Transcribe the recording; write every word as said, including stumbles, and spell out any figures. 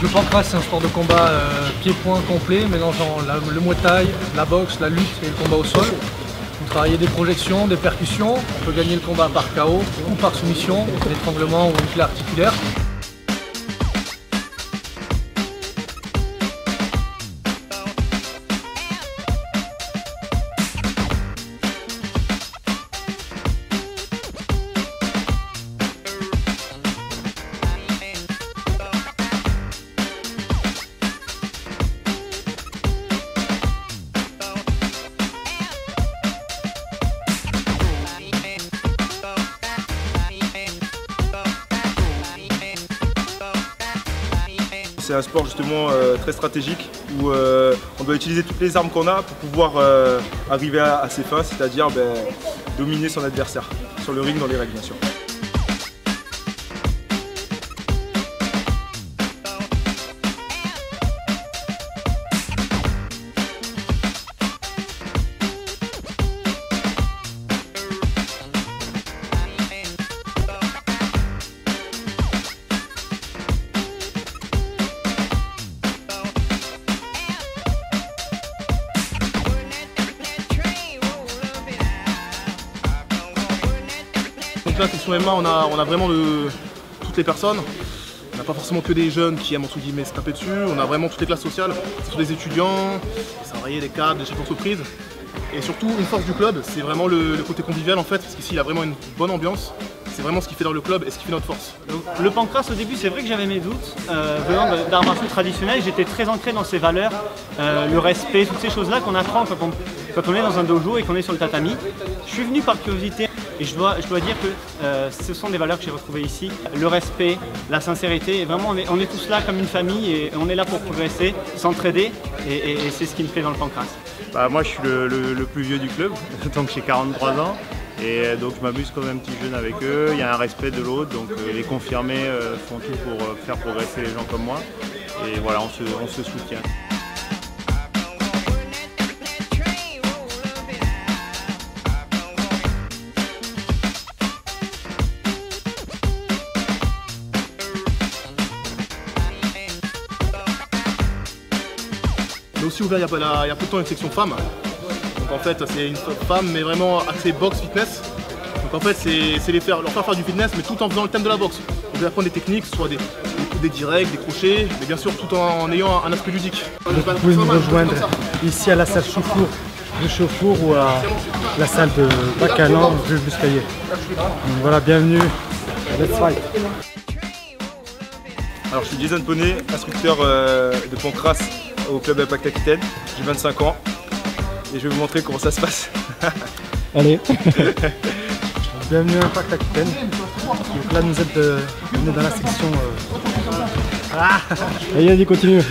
Le pancrace, c'est un sport de combat euh, pied-point complet, mélangeant la, le Muay Thai, la boxe, la lutte et le combat au sol. On travaille des projections, des percussions, on peut gagner le combat par K O ou par soumission, un étranglement ou une clé articulaire. C'est un sport justement euh, très stratégique où euh, on doit utiliser toutes les armes qu'on a pour pouvoir euh, arriver à, à ses fins, c'est-à-dire ben, dominer son adversaire sur le ring dans les règles bien sûr. Là, section M A, on a, on a vraiment le, toutes les personnes. On n'a pas forcément que des jeunes qui aiment entre guillemets se taper dessus. On a vraiment toutes les classes sociales. C'est des étudiants, des salariés, des cadres, des chefs d'entreprise. Et surtout, une force du club, c'est vraiment le, le côté convivial en fait. Parce qu'ici, il a vraiment une bonne ambiance. C'est vraiment ce qui fait dans le club et ce qui fait notre force. Le pancrace, au début, c'est vrai que j'avais mes doutes. Euh, venant d'arts martiaux traditionnels, j'étais très ancré dans ces valeurs, euh, le respect, toutes ces choses-là qu'on apprend quand on, quand on est dans un dojo et qu'on est sur le tatami. Je suis venu par curiosité. Et je dois, je dois dire que euh, ce sont des valeurs que j'ai retrouvées ici. Le respect, la sincérité, et vraiment on est, on est tous là comme une famille et on est là pour progresser, s'entraider et, et, et c'est ce qui me plaît dans le pancrace. Bah, moi je suis le, le, le plus vieux du club, donc j'ai quarante-trois ans et donc je m'amuse comme un petit jeune avec eux. Il y a un respect de l'autre, donc euh, les confirmés euh, font tout pour euh, faire progresser les gens comme moi et voilà, on se, on se soutient. Aussi ouvert il y, a, il y a peu de temps une section femmes, donc en fait c'est une femme mais vraiment axée boxe, fitness, donc en fait c'est les faire, leur faire faire du fitness mais tout en faisant le thème de la boxe, on peut apprendre des techniques, soit des, des directs, des crochets, mais bien sûr tout en, en ayant un aspect ludique. Vous pouvez nous rejoindre ici à la salle Chauffour de Chauffour ou à la salle de Bacalan de Buscayer. Voilà, bienvenue à Let's Fight. Alors je suis Jason Poney, instructeur euh, de pancrace au club Impact Aquitaine, j'ai vingt-cinq ans et je vais vous montrer comment ça se passe. Allez. Bienvenue à Impact Aquitaine. Donc là nous êtes de, on est dans la section... Euh... Ah allez, allez, continue.